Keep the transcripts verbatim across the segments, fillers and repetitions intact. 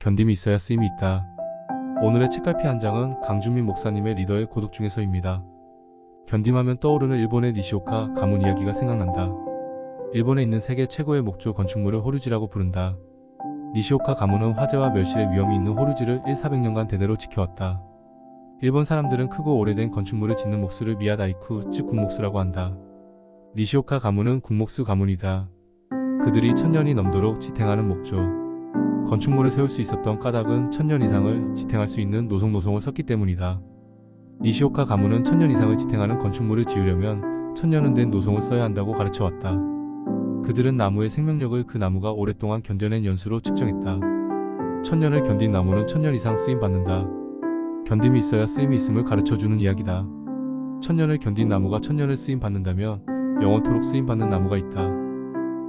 견딤이 있어야 쓰임이 있다. 오늘의 책갈피 한 장은 강준민 목사님의 리더의 고독 중에서입니다. 견딤하면 떠오르는 일본의 니시오카 가문 이야기가 생각난다. 일본에 있는 세계 최고의 목조 건축물을 호류지라고 부른다. 니시오카 가문은 화재와 멸실의 위험이 있는 호류지를 천사백 년간 대대로 지켜왔다. 일본 사람들은 크고 오래된 건축물을 짓는 몫을 미야다이쿠, 즉 군목수라고 한다. 니시오카 가문은 군목수 가문이다. 그들이 천년이 넘도록 지탱하는 목조. 건축물을 세울 수 있었던 까닭은 천년 이상을 지탱할 수 있는 노송노송을 썼기 때문이다. 니시오카 가문은 천년 이상을 지탱하는 건축물을 지으려면 천년은 된 노송을 써야 한다고 가르쳐왔다. 그들은 나무의 생명력을 그 나무가 오랫동안 견뎌낸 연수로 측정했다. 천년을 견딘 나무는 천년 이상 쓰임받는다. 견딤이 있어야 쓰임이 있음을 가르쳐주는 이야기다. 천년을 견딘 나무가 천년을 쓰임받는다면 영원토록 쓰임받는 나무가 있다.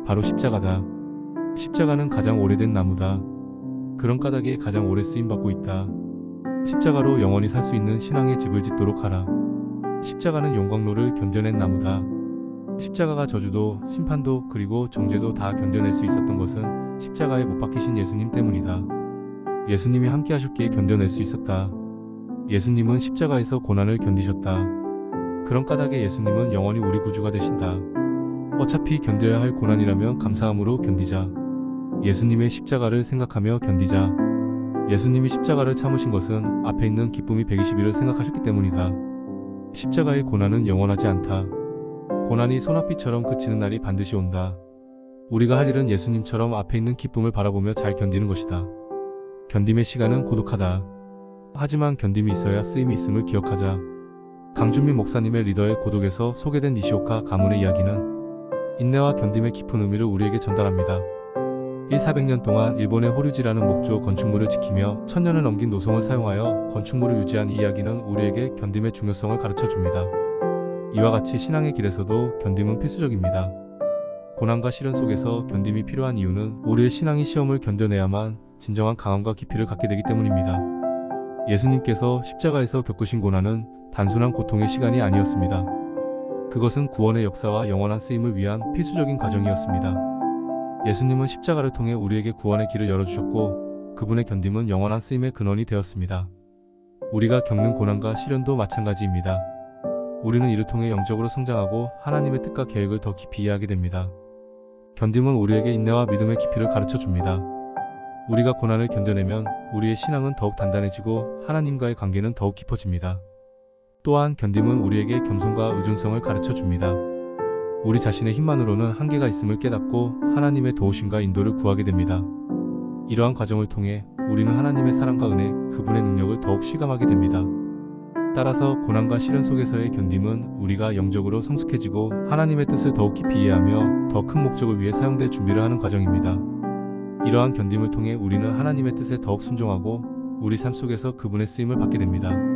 바로 십자가다. 십자가는 가장 오래된 나무다. 그런 까닭에 가장 오래 쓰임받고 있다. 십자가로 영원히 살 수 있는 신앙의 집을 짓도록 하라. 십자가는 용광로를 견뎌낸 나무다. 십자가가 저주도 심판도 그리고 정죄도 다 견뎌낼 수 있었던 것은 십자가에 못 박히신 예수님 때문이다. 예수님이 함께 하셨기에 견뎌낼 수 있었다. 예수님은 십자가에서 고난을 견디셨다. 그런 까닭에 예수님은 영원히 우리 구주가 되신다. 어차피 견뎌야 할 고난이라면 감사함으로 견디자. 예수님의 십자가를 생각하며 견디자. 예수님이 십자가를 참으신 것은 앞에 있는 기쁨이 백이십 일을 생각하셨기 때문이다. 십자가의 고난은 영원하지 않다. 고난이 소나비처럼 그치는 날이 반드시 온다. 우리가 할 일은 예수님처럼 앞에 있는 기쁨을 바라보며 잘 견디는 것이다. 견딤의 시간은 고독하다. 하지만 견딤이 있어야 쓰임이 있음을 기억하자. 강준민 목사님의 리더의 고독에서 소개된 니시오카 가문의 이야기는 인내와 견딤의 깊은 의미를 우리에게 전달합니다. 천사백 년 동안 일본의 호류지라는 목조 건축물을 지키며 천년을 넘긴 노송을 사용하여 건축물을 유지한 이야기는 우리에게 견딤의 중요성을 가르쳐줍니다. 이와 같이 신앙의 길에서도 견딤은 필수적입니다. 고난과 시련 속에서 견딤이 필요한 이유는 우리의 신앙이 시험을 견뎌내야만 진정한 강함과 깊이를 갖게 되기 때문입니다. 예수님께서 십자가에서 겪으신 고난은 단순한 고통의 시간이 아니었습니다. 그것은 구원의 역사와 영원한 쓰임을 위한 필수적인 과정이었습니다. 예수님은 십자가를 통해 우리에게 구원의 길을 열어주셨고 그분의 견딤은 영원한 쓰임의 근원이 되었습니다. 우리가 겪는 고난과 시련도 마찬가지입니다. 우리는 이를 통해 영적으로 성장하고 하나님의 뜻과 계획을 더 깊이 이해하게 됩니다. 견딤은 우리에게 인내와 믿음의 깊이를 가르쳐줍니다. 우리가 고난을 견뎌내면 우리의 신앙은 더욱 단단해지고 하나님과의 관계는 더욱 깊어집니다. 또한 견딤은 우리에게 겸손과 의존성을 가르쳐줍니다. 우리 자신의 힘만으로는 한계가 있음을 깨닫고 하나님의 도우심과 인도를 구하게 됩니다. 이러한 과정을 통해 우리는 하나님의 사랑과 은혜, 그분의 능력을 더욱 실감하게 됩니다. 따라서 고난과 시련 속에서의 견딤은 우리가 영적으로 성숙해지고 하나님의 뜻을 더욱 깊이 이해하며 더 큰 목적을 위해 사용될 준비를 하는 과정입니다. 이러한 견딤을 통해 우리는 하나님의 뜻에 더욱 순종하고 우리 삶 속에서 그분의 쓰임을 받게 됩니다.